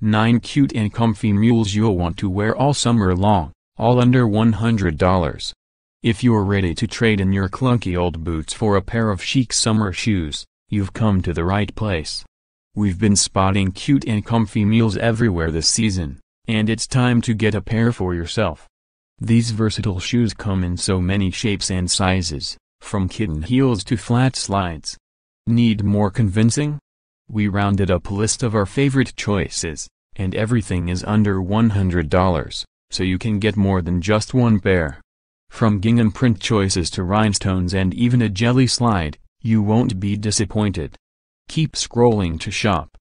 9 cute and comfy mules you'll want to wear all summer long, all under $100. If you're ready to trade in your clunky old boots for a pair of chic summer shoes, you've come to the right place. We've been spotting cute and comfy mules everywhere this season, and it's time to get a pair for yourself. These versatile shoes come in so many shapes and sizes, from kitten heels to flat slides. Need more convincing? We rounded up a list of our favorite choices, and everything is under $100, so you can get more than just one pair. From gingham print choices to rhinestones and even a jelly slide, you won't be disappointed. Keep scrolling to shop,